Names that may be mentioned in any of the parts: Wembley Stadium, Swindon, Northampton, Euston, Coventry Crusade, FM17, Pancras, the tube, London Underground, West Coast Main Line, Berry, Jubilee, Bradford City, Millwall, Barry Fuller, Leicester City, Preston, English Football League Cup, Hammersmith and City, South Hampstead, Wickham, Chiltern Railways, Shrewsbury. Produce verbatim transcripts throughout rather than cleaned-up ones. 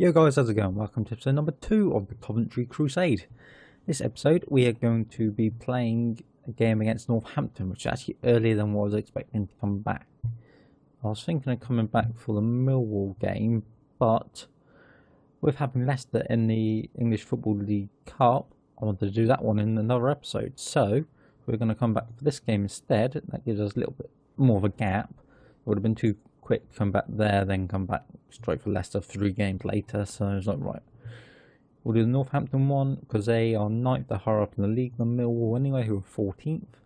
Yo guys, how's it going? Welcome to episode number two of the Coventry Crusade. This episode we are going to be playing a game against Northampton, which is actually earlier than what I was expecting to come back. I was thinking of coming back for the Millwall game, but with having Leicester in the English Football League Cup, I wanted to do that one in another episode. So we're going to come back for this game instead. That gives us a little bit more of a gap. It would have been too quick, come back there, then come back straight for Leicester three games later, so it's like, right, we'll do the Northampton one, because they are ninth, they're higher up in the league than Millwall anyway, who are fourteenth,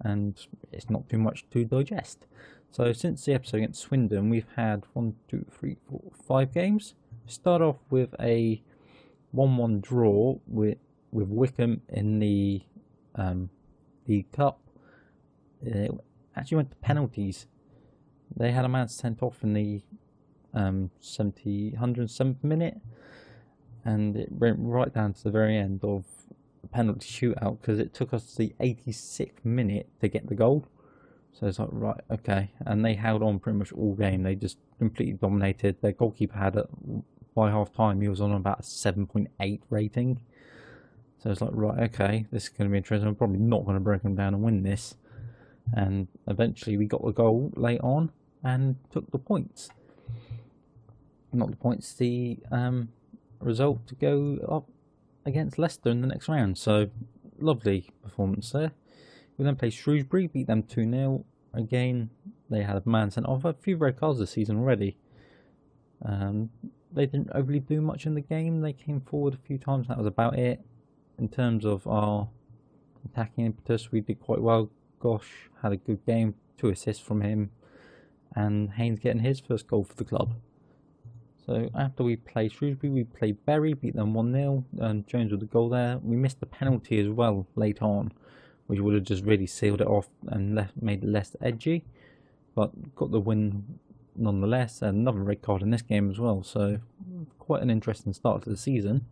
and it's not too much to digest. So since the episode against Swindon, we've had one, two, three, four, five games. Start off with a one one draw with, with Wickham in the um, League Cup. It actually went to penalties. They had a man sent off in the um, one hundred seventh minute, and it went right down to the very end of the penalty shootout, because it took us the eighty-sixth minute to get the goal. So it's like, right, okay. And they held on pretty much all game. They just completely dominated. Their goalkeeper had, a, by half time, he was on about a seven point eight rating. So it's like, right, okay, this is going to be interesting. I'm probably not going to break them down and win this. And eventually we got the goal late on and took the points. Not the points, the um, result to go up against Leicester in the next round. So, lovely performance there. We then play Shrewsbury, beat them two nil. Again, they had a man sent off. A few red cards this season already. Um, they didn't overly do much in the game. They came forward a few times. That was about it. In terms of our attacking impetus, we did quite well. Gosh had a good game, two assists from him, and Haynes getting his first goal for the club. So after we played Shrewsbury, we played Berry, beat them one nil, and Jones with the goal there. We missed the penalty as well late on, which would have just really sealed it off and left, made it less edgy, but got the win nonetheless. And another red card in this game as well, so quite an interesting start to the season.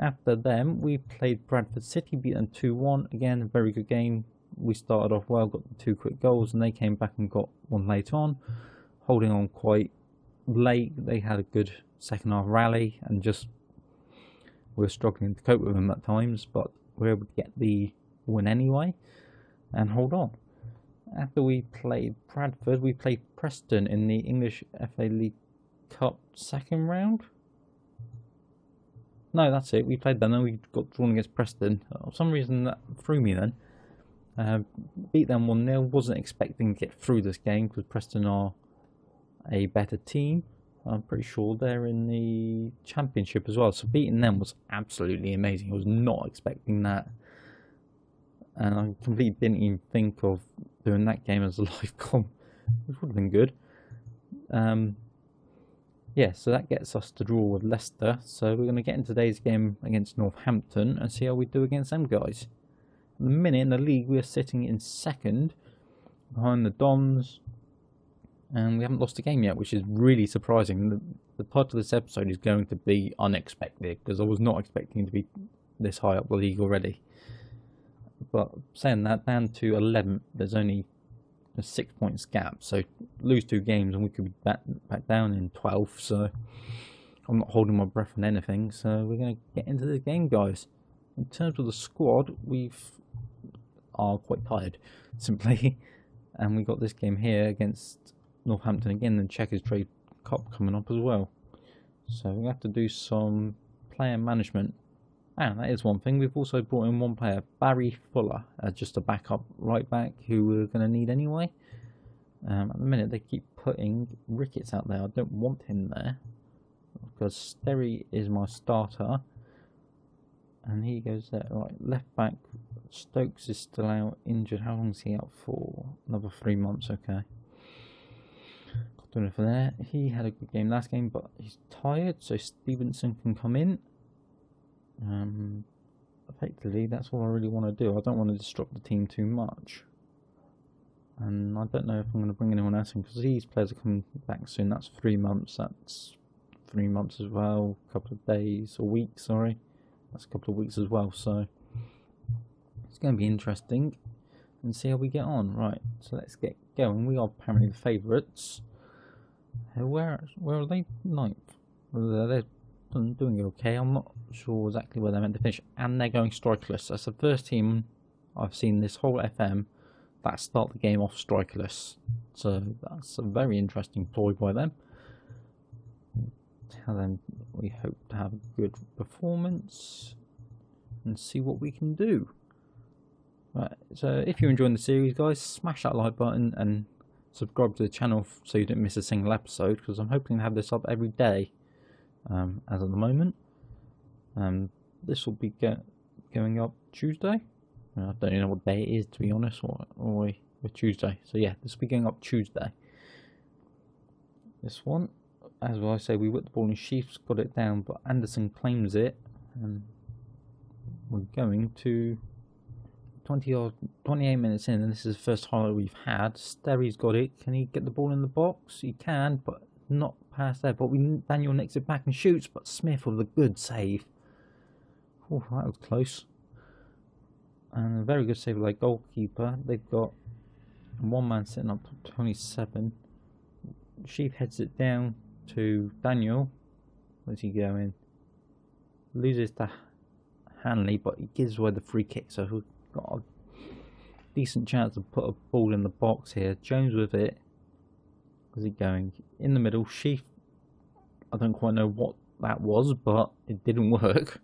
After them, we played Bradford City, beat them two one, again a very good game. We started off well, got two quick goals, and they came back and got one late on, holding on quite late. They had a good second half rally, and just we were struggling to cope with them at times, but we were able to get the win anyway and hold on. After we played Bradford, we played Preston in the English F A League Cup second round. No, that's it. We played them, and we got drawn against Preston. For some reason, that threw me then. Uh, beat them one nil, wasn't expecting to get through this game because Preston are a better team. I'm pretty sure they're in the championship as well, so beating them was absolutely amazing. I was not expecting that, and I completely didn't even think of doing that game as a live com, which would have been good. Um, yeah, so that gets us to draw with Leicester, so we're going to get in today's game against Northampton and see how we do against them guys. At the minute in the league we are sitting in second behind the Dons, and we haven't lost a game yet, which is really surprising. The, the title of this episode is going to be unexpected, because I was not expecting to be this high up the league already. But saying that, down to eleventh, there's only a six points gap, so lose two games and we could be back, back down in twelfth, so I'm not holding my breath on anything. So we're going to get into the game guys. In terms of the squad, we've are quite tired, simply, and we got this game here against Northampton again, and Checkers Trade Cup coming up as well. So we have to do some player management, and that is one thing. We've also brought in one player, Barry Fuller, uh, just a backup right back who we're going to need anyway. Um, at the minute, they keep putting Ricketts out there. I don't want him there because Sterry is my starter. And he goes there, right, left back, Stokes is still out, injured. How long is he out for? Another three months, okay. Got to look for there. He had a good game last game, but he's tired, so Stevenson can come in. Um, effectively, that's what I really want to do. I don't want to disrupt the team too much. And I don't know if I'm going to bring anyone else in, because these players are coming back soon. That's three months, that's three months as well, a couple of days, a week, sorry. That's a couple of weeks as well, so it's going to be interesting and see how we get on. Right, so let's get going. We are apparently the favourites. Where, where are they? Ninth. They're doing it okay. I'm not sure exactly where they're meant to finish. And they're going strikerless. That's the first team I've seen this whole F M that start the game off strikerless. So that's a very interesting ploy by them. Tell them we hope to have a good performance and see what we can do. Right, so if you're enjoying the series, guys, smash that like button and subscribe to the channel so you don't miss a single episode, because I'm hoping to have this up every day um, as of the moment. Um, this will be go going up Tuesday. I don't even know what day it is, to be honest, or, or, or Tuesday. So yeah, this will be going up Tuesday. This one, as I say, we whipped the ball and Sheaf's got it down, but Anderson claims it, and we're going to... twenty or twenty-eight minutes in, and this is the first highlight we've had. Sterry's got it. Can he get the ball in the box? He can, but not past there. But we, Daniel nicks it back and shoots, but Smith with a good save. Oh, that was close. And a very good save by the goalkeeper. They've got one man sitting up to twenty-seven. Sheaf heads it down to Daniel. Where's he going? Loses to Hanley, but he gives away the free kick, so he'll got a decent chance to put a ball in the box here. Jones with it. Is it going in the middle? Sheaf, I don't quite know what that was, but it didn't work.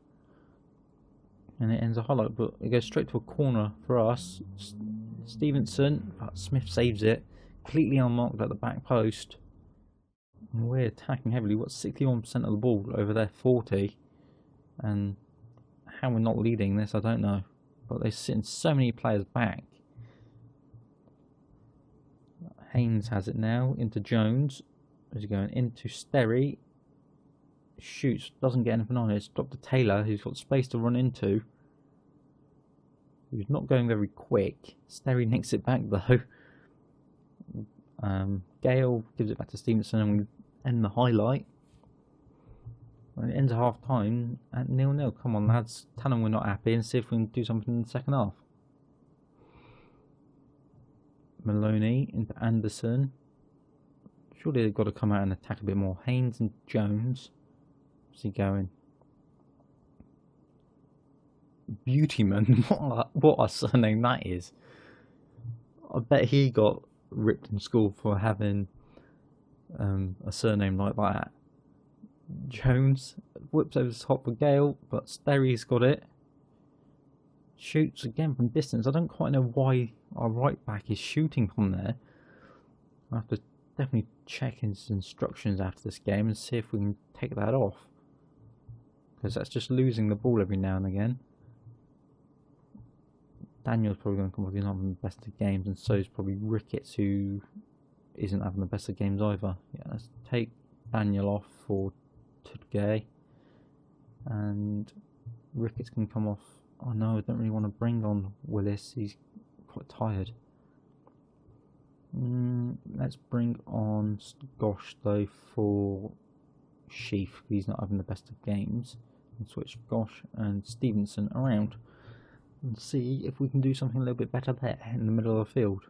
And it ends a highlight, but it goes straight to a corner for us. Stevenson, but Smith saves it. Completely unmarked at the back post. And we're attacking heavily. What's sixty-one percent of the ball over there? forty. And how we're not leading this, I don't know. But they're sitting so many players back. Haynes has it now into Jones. As he's going into Sterry. Shoots, doesn't get anything on it. It's dropped to Taylor, who's got space to run into. He's not going very quick. Sterry nicks it back though. Um, Gale gives it back to Stevenson, and we end the highlight. It ends at half time at nil nil. Come on, lads. Tell them we're not happy and see if we can do something in the second half. Maloney into Anderson. Surely they've got to come out and attack a bit more. Haynes and Jones. Where's he going? Beautymon. What a, what a surname that is. I bet he got ripped in school for having um, a surname like that. Jones whips over the top for Gale, but Sterry's got it. Shoots again from distance. I don't quite know why our right back is shooting from there. I have to definitely check his instructions after this game and see if we can take that off, because that's just losing the ball every now and again. Daniel's probably going to come up. He's not having the best of games, and so is probably Ricketts, who isn't having the best of games either. Yeah, let's take Daniel off for today, and Ricketts can come off. Oh no, I don't really want to bring on Willis, he's quite tired. Mm, let's bring on Gosh though for Sheaf, he's not having the best of games, and switch Gosh and Stevenson around and see if we can do something a little bit better there in the middle of the field.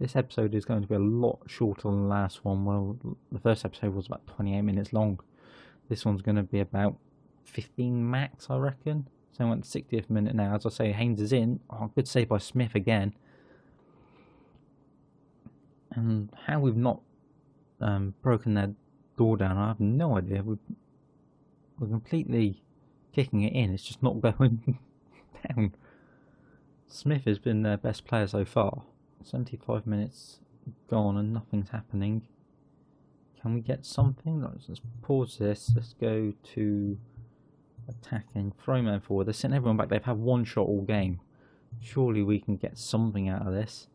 This episode is going to be a lot shorter than the last one. Well, the first episode was about twenty-eight minutes long. This one's going to be about fifteen max, I reckon. So we're at the sixtieth minute now. As I say, Haynes is in. Oh, good save by Smith again. And how we've not um, broken their door down, I have no idea. We're, we're completely kicking it in. It's just not going down. Smith has been their best player so far. seventy-five minutes gone and nothing's happening. Can we get something? Let's, let's pause this. Let's go to attacking. Throw man forward. They're sending everyone back. They've had one shot all game. Surely we can get something out of this.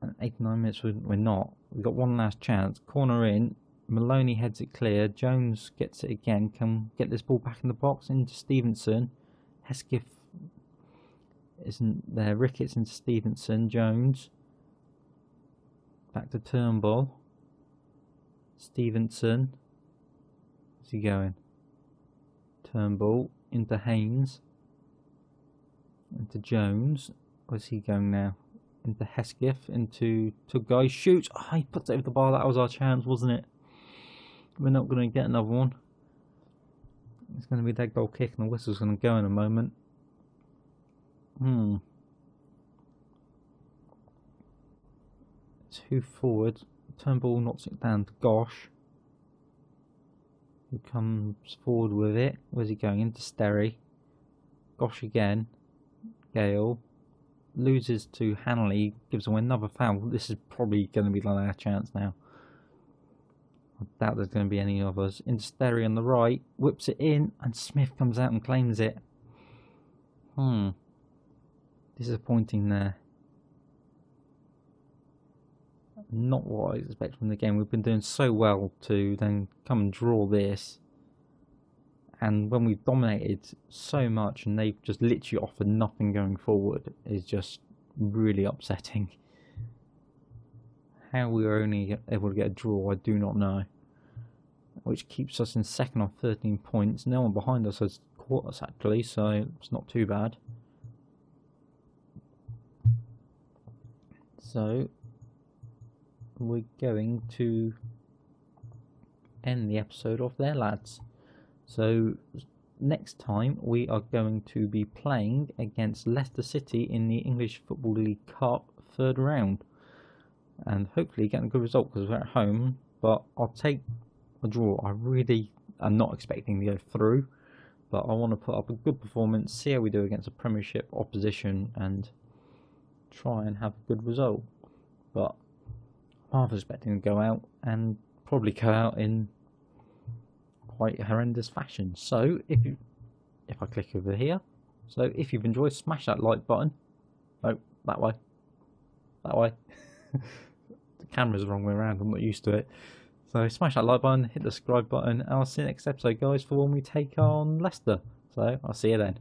And eighty-nine minutes, we're not. We've got one last chance. Corner in. Maloney heads it clear. Jones gets it again. Can we get this ball back in the box into Stevenson. Hesketh isn't there. Ricketts and Stevenson. Jones back to Turnbull. Stevenson, where's he going? Turnbull into Haynes, into Jones. Where's he going now? into Hesketh, into Tugguy. Shoot! Oh, he puts it over the bar. That was our chance, wasn't it? We're not going to get another one. It's going to be that goal kick, and the whistle's going to go in a moment. Hmm. Two forward. Turnbull knocks it down to Gosh, who comes forward with it. Where's he going? Into Sterry. Gosh again. Gale. Loses to Hanley. Gives away another foul. This is probably going to be the last chance now. I doubt there's going to be any of us. Into Sterry on the right. Whips it in. And Smith comes out and claims it. Hmm. Disappointing there. Not what I expect from the game. We've been doing so well to then come and draw this, and when we've dominated so much and they've just literally offered nothing going forward, is just really upsetting. How we were only able to get a draw, I do not know, which keeps us in second on thirteen points. No one behind us has caught us actually, so it's not too bad. So we're going to end the episode off there, lads. So next time we are going to be playing against Leicester City in the English Football League Cup third round, and hopefully getting a good result because we're at home. But I'll take a draw. I really am not expecting to go through, but I want to put up a good performance, see how we do against a Premiership opposition, and try and have a good result. But half expecting to go out and probably go out in quite horrendous fashion. So if you, if I click over here, so if you've enjoyed, smash that like button. Oh, that way, that way. The camera's the wrong way around. I'm not used to it. So smash that like button, hit the subscribe button, and I'll see you next episode, guys, for when we take on Leicester. So I'll see you then.